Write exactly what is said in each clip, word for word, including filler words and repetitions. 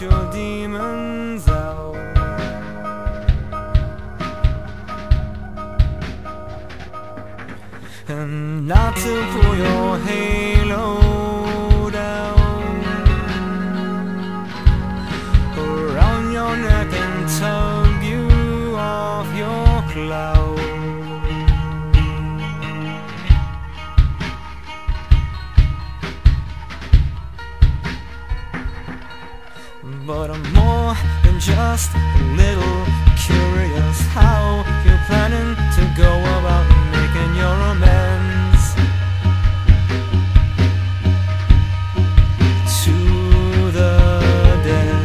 Let your demons out. And not to pull your halo down around your neck and tug you off your cloud. But I'm more than just a little curious how you're planning to go about making your amends to the dead.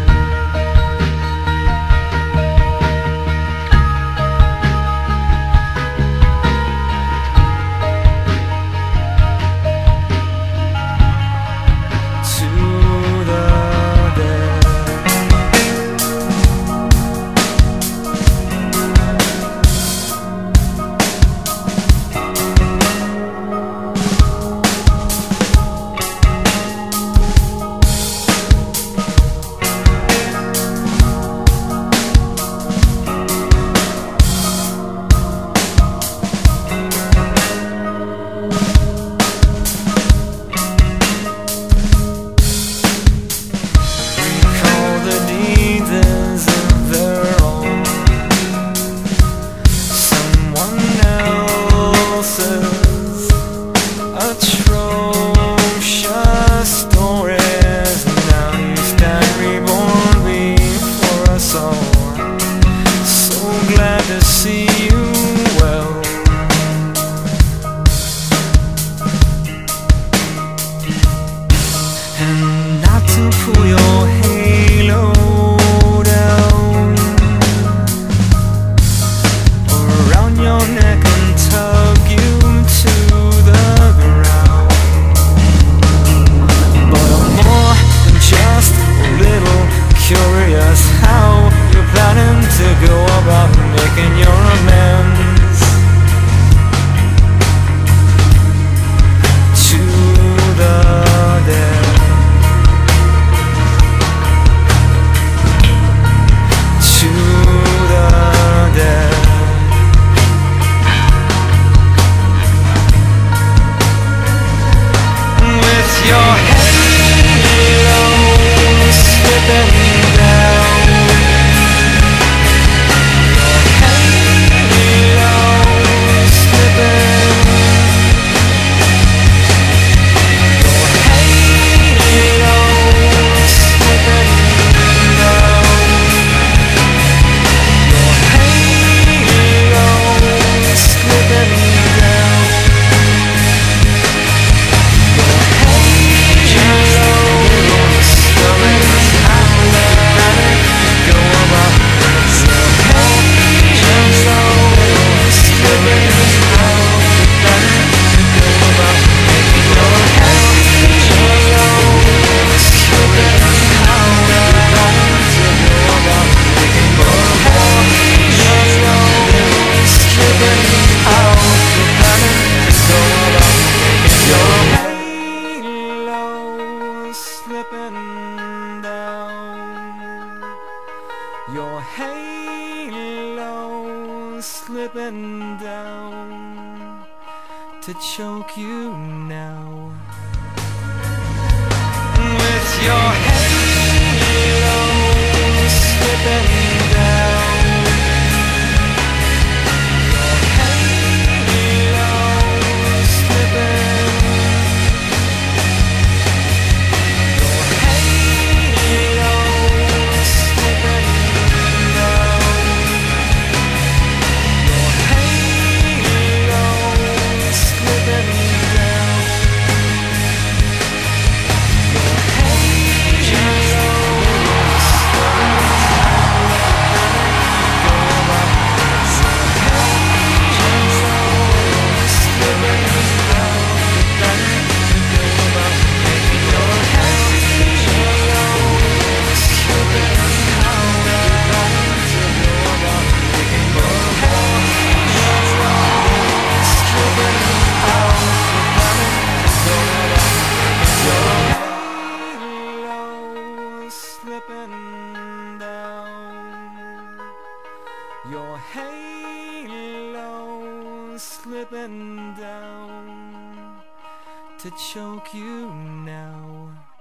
To your halo slipping down to choke you now. With your halo slipping down. slipping down, your halo slipping down to choke you now.